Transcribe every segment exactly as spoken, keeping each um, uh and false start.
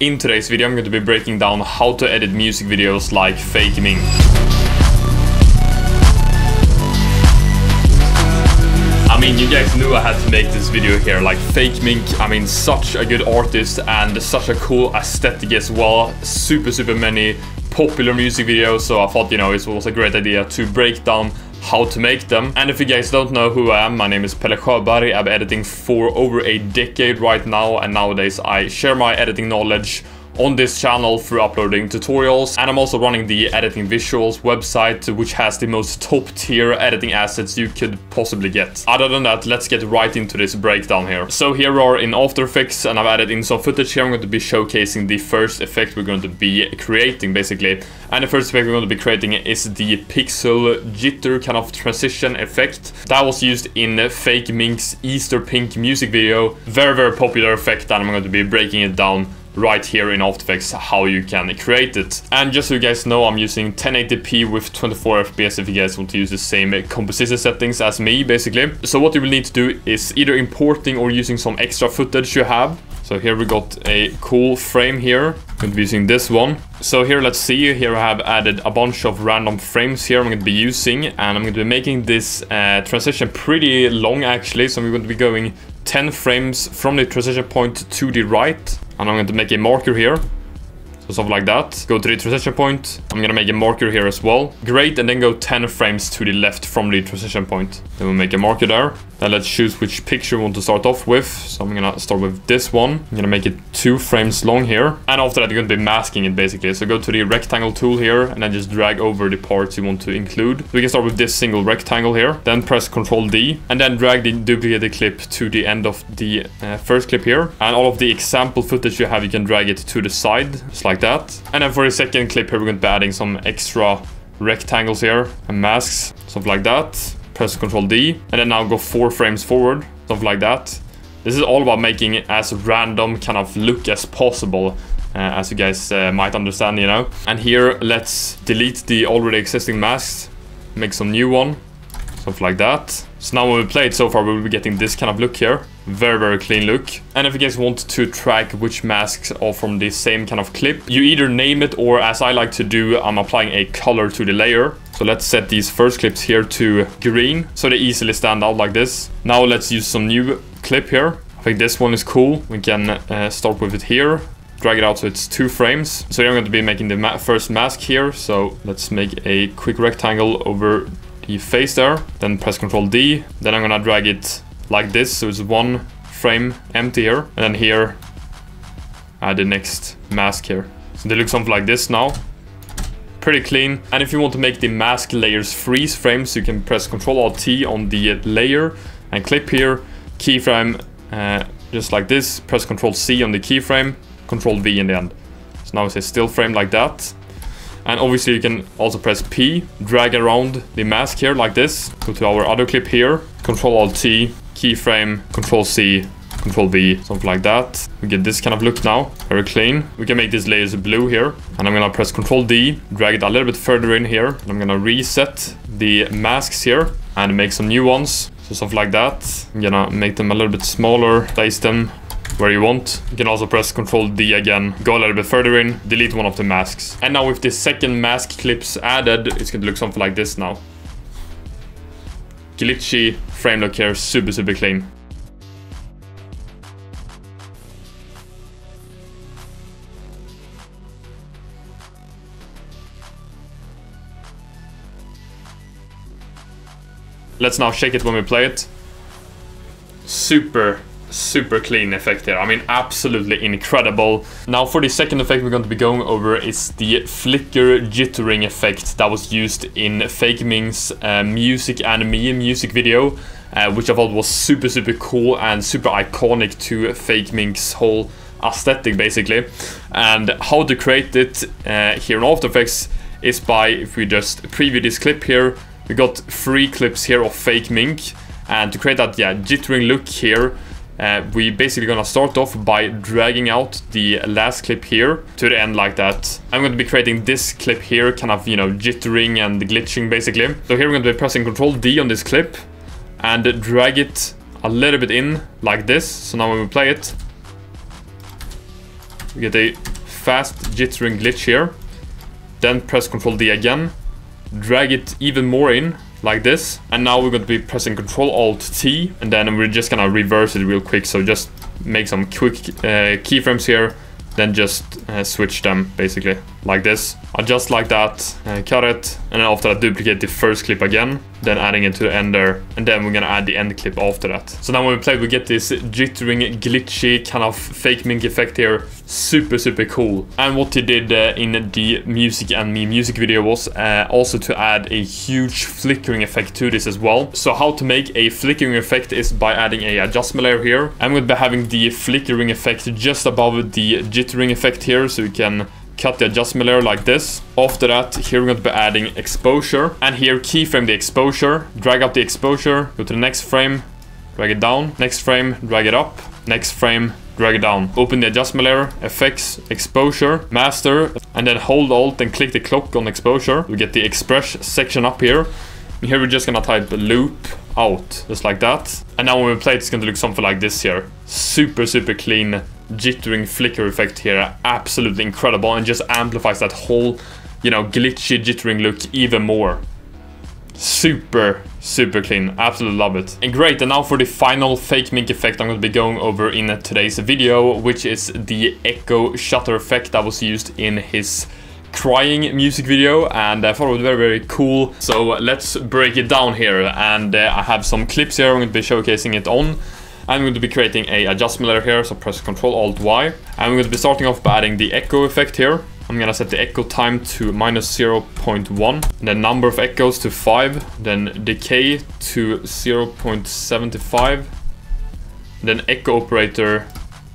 In today's video, I'm going to be breaking down how to edit music videos like Fakemink. I mean, you guys knew I had to make this video here. Like Fakemink, I mean, such a good artist and such a cool aesthetic as well. Super, super many popular music videos. So I thought, you know, it was a great idea to break down how to make them. And if you guys don't know who I am, my name is Pelle Sjöberg. I've been editing for over a decade right now, and nowadays I share my editing knowledge on this channel through uploading tutorials, and I'm also running the editing visuals website, which has the most top tier editing assets you could possibly get. Other than that, let's get right into this breakdown here. So here we are in After Effects, and I've added in some footage here. I'm going to be showcasing the first effect we're going to be creating basically, and the first effect we're going to be creating is the pixel jitter kind of transition effect that was used in Fakemink's Easter Pink music video. Very very popular effect, and I'm going to be breaking it down right here in After Effects how you can create it. And just so you guys know, I'm using ten eighty p with twenty-four F P S if you guys want to use the same composition settings as me basically. So what you will need to do is either importing or using some extra footage you have. So here we got a cool frame here. I'm going to be using this one. So here, let's see, here I have added a bunch of random frames here I'm going to be using, and I'm going to be making this uh, transition pretty long actually. So I'm going to be going ten frames from the transition point to the right, and I'm going to make a marker here, so something like that. Go to the transition point, I'm going to make a marker here as well. Great, and then go ten frames to the left from the transition point. Then we'll make a marker there. Then let's choose which picture we want to start off with. So I'm going to start with this one. I'm going to make it two frames long here. And after that, you're going to be masking it basically. So go to the rectangle tool here, and then just drag over the parts you want to include. We can start with this single rectangle here. Then press control D, and then drag the duplicated clip to the end of the uh, first clip here. And all of the example footage you have, you can drag it to the side, just like Like that. And then for the second clip here, we're going to be adding some extra rectangles here and masks, stuff like that. Press control D, and then now go four frames forward, stuff like that. This is all about making it as random kind of look as possible, uh, as you guys uh, might understand, you know. And here, let's delete the already existing masks, make some new one, stuff like that. So now when we play it so far, we'll be getting this kind of look here. Very, very clean look. And if you guys want to track which masks are from the same kind of clip, you either name it, or as I like to do, I'm applying a color to the layer. So let's set these first clips here to green, so they easily stand out like this. Now let's use some new clip here. I think this one is cool. We can uh, start with it here. Drag it out so it's two frames. So here I'm going to be making the ma first mask here. So let's make a quick rectangle over the face there, then press control D, then I'm gonna drag it like this, so it's one frame empty here, and then here add the next mask here, so they look something like this now. Pretty clean. And if you want to make the mask layers freeze frames, you can press control alt T on the layer and clip here, keyframe uh, just like this, press control C on the keyframe, control V in the end. So now it's a still frame like that. And obviously you can also press P, drag around the mask here like this. Go to our other clip here, control alt T, keyframe, control C, control V, something like that. We get this kind of look now, very clean. We can make these layers blue here, and I'm gonna press control D, drag it a little bit further in here. And I'm gonna reset the masks here and make some new ones, so something like that. I'm gonna make them a little bit smaller, place them where you want. You can also press control D again, go a little bit further in, delete one of the masks. And now with the second mask clips added, it's going to look something like this now. Glitchy frame look here, super, super clean. Let's now shake it when we play it. Super, super clean effect there. I mean, absolutely incredible. Now for the second effect we're going to be going over is the flicker jittering effect that was used in Fakemink's uh, music and me music video, uh, which I thought was super, super cool and super iconic to Fakemink's whole aesthetic basically. And how to create it uh, here in After Effects is by, if we just preview this clip here, we got three clips here of Fakemink, and to create that yeah jittering look here, Uh, we basically gonna start off by dragging out the last clip here to the end like that. I'm going to be creating this clip here, kind of, you know, jittering and glitching basically. So here we're going to be pressing control D on this clip and drag it a little bit in like this. So now when we play it, We get a fast jittering glitch here. Then press Control D again. Drag it even more in, like this. And now we're going to be pressing Control Alt T. And then we're just going to reverse it real quick. So just make some quick uh, keyframes here. Then just uh, switch them, basically, like this. Adjust like that, uh, cut it, and then after that duplicate the first clip again, then adding it to the end there, and then we're gonna add the end clip after that. So now when we play, we get this jittering, glitchy, kind of Fakemink effect here. Super, super cool. And what he did uh, in the Music and Me music video was uh, also to add a huge flickering effect to this as well. So how to make a flickering effect is by adding a adjustment layer here. I'm gonna be having the flickering effect just above the jittering effect here, so you can cut the adjustment layer like this. After that, here we're going to be adding exposure. And here, keyframe the exposure. Drag up the exposure. Go to the next frame. Drag it down. Next frame, drag it up. Next frame, drag it down. Open the adjustment layer. Effects, exposure, master. And then hold Alt and click the clock on exposure. We get the express section up here. And here we're just going to type loop out. Just like that. And now when we play it, it's going to look something like this here. Super, super clean jittering flicker effect here. Absolutely incredible, and just amplifies that whole, you know, glitchy jittering look even more. Super, super clean. Absolutely love it. And great, and now for the final Fakemink effect I'm going to be going over in today's video, which is the echo shutter effect that was used in his crying music video, and I thought it was very, very cool. So let's break it down here, and uh, I have some clips here I'm going to be showcasing it on. I'm going to be creating a adjustment layer here, so press Control Alt Y. And I'm going to be starting off by adding the echo effect here. I'm going to set the echo time to minus zero point one, the number of echoes to five, then decay to zero point seven five, then echo operator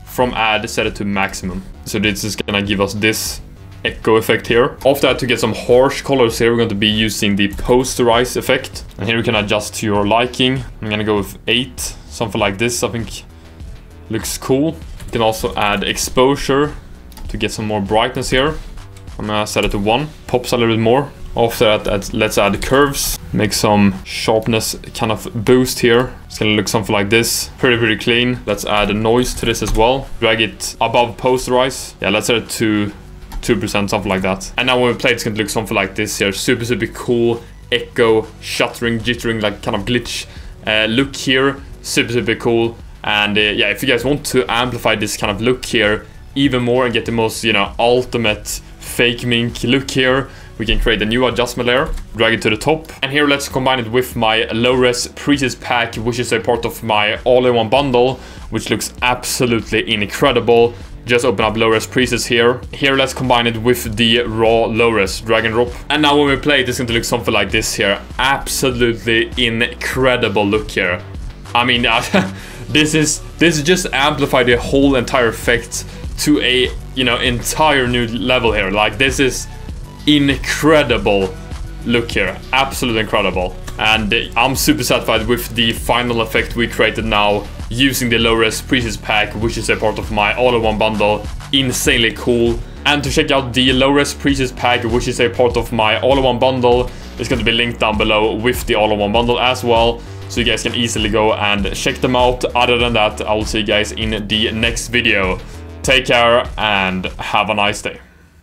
from add, set it to maximum. So this is going to give us this echo effect here. After that, to get some harsh colors here, we're going to be using the posterize effect. And here we can adjust to your liking. I'm going to go with eight, something like this. I think looks cool. You can also add exposure to get some more brightness here. I'm going to set it to one. Pops a little bit more. After that, let's add curves. Make some sharpness kind of boost here. It's going to look something like this. Pretty, pretty clean. Let's add a noise to this as well. Drag it above posterize. Yeah, let's set it to two percent, something like that. And now when we play, it's going to look something like this here. Super, super cool echo, shuttering, jittering, like kind of glitch uh, look here. Super, super cool. And uh, yeah, if you guys want to amplify this kind of look here even more and get the most, you know, ultimate Fakemink look here, we can create a new adjustment layer, drag it to the top. And here let's combine it with my low-res presets pack, which is a part of my all-in-one bundle, which looks absolutely incredible. Just open up low-res presets here. Here, let's combine it with the raw low-res, drag and drop. And now when we play it, it's going to look something like this here. Absolutely incredible look here. I mean, uh, this is this just amplified the whole entire effect to a, you know, entire new level here. Like, this is incredible look here. Absolutely incredible. And I'm super satisfied with the final effect we created now using the low-res presets pack, which is a part of my all-in-one bundle. Insanely cool. And to check out the low-res presets pack, which is a part of my all-in-one bundle, it's going to be linked down below with the all-in-one bundle as well, so you guys can easily go and check them out. Other than that, I will see you guys in the next video. Take care and have a nice day.